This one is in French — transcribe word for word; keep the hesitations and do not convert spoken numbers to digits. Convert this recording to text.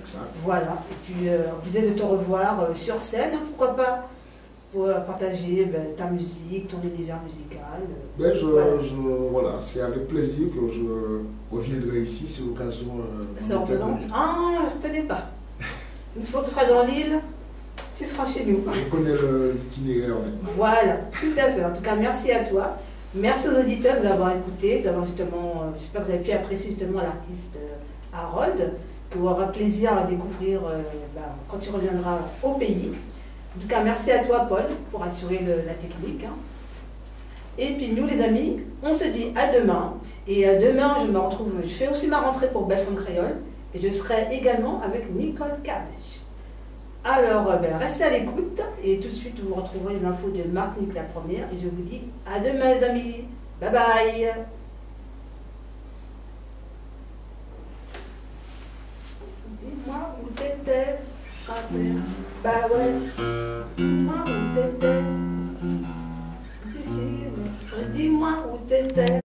avec ça. Voilà, et puis euh, on disait de te revoir euh, sur scène, hein, pourquoi pas, pour euh, partager ben, ta musique, ton univers musical. Euh, ben, je, voilà, je, voilà c'est avec plaisir que je reviendrai ici, c'est l'occasion. Euh, ah, tenez pas. Une fois que tu seras dans l'île, tu seras chez nous. Je connais l'itinéraire maintenant. Voilà, tout à fait. En tout cas, merci à toi. Merci aux auditeurs d'avoir écouté, d'avoir justement, euh, j'espère que vous avez pu apprécier justement l'artiste euh, Harold, que vous aurez plaisir à découvrir euh, bah, quand il reviendra au pays. En tout cas, merci à toi, Paul, pour assurer le, la technique. Hein. Et puis nous, les amis, on se dit à demain. Et euh, demain, je me retrouve, je fais aussi ma rentrée pour Belfont-Crayon. Et je serai également avec Nicole Cage. Alors, ben, restez à l'écoute. Et tout de suite, vous retrouverez les infos de Marc-Nic la première. Et je vous dis à demain, les amis. Bye bye. Dis-moi où t'étais. Bah ouais. Dis-moi où t'étais. Dis-moi où t'étais.